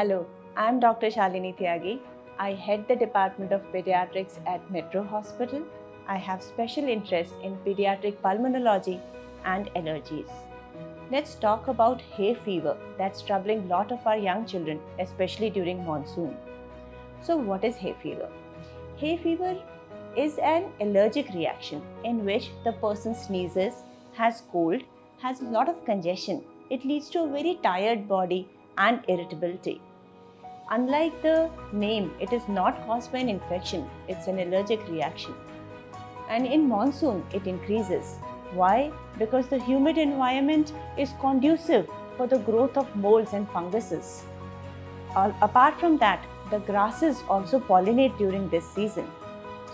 Hello, I'm Dr. Shalini Tyagi. I head the Department of Paediatrics at Metro Hospital. I have special interest in pediatric pulmonology and allergies. Let's talk about hay fever that's troubling a lot of our young children, especially during monsoon. So what is hay fever? Hay fever is an allergic reaction in which the person sneezes, has cold, has a lot of congestion. It leads to a very tired body and irritability. Unlike the name, it is not caused by an infection. It's an allergic reaction. And in monsoon, it increases. Why? Because the humid environment is conducive for the growth of molds and funguses. Apart from that, the grasses also pollinate during this season.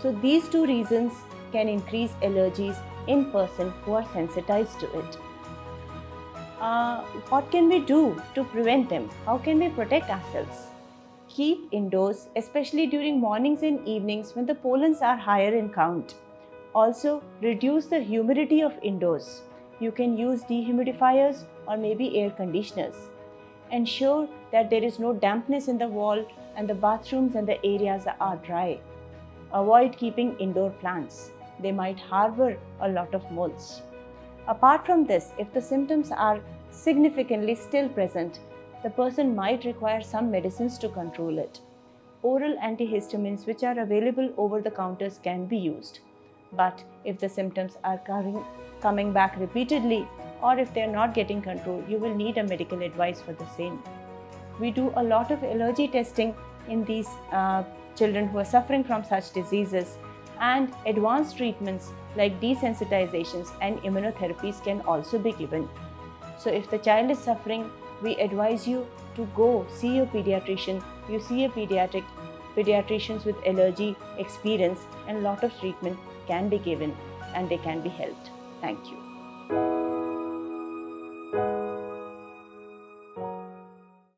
So these two reasons can increase allergies in persons who are sensitized to it. What can we do to prevent them? How can we protect ourselves? Keep indoors, especially during mornings and evenings when the pollens are higher in count. Also, reduce the humidity of indoors. You can use dehumidifiers or maybe air conditioners. Ensure that there is no dampness in the wall and the bathrooms and the areas are dry. Avoid keeping indoor plants. They might harbor a lot of molds. Apart from this, if the symptoms are significantly still present, the person might require some medicines to control it. Oral antihistamines which are available over the counters can be used. But if the symptoms are coming back repeatedly or if they are not getting control, you will need a medical advice for the same. We do a lot of allergy testing in these children who are suffering from such diseases, and advanced treatments like desensitizations and immunotherapies can also be given. So if the child is suffering, we advise you to go see your pediatrician. You see a pediatricians with allergy experience, and a lot of treatment can be given and they can be helped. Thank you.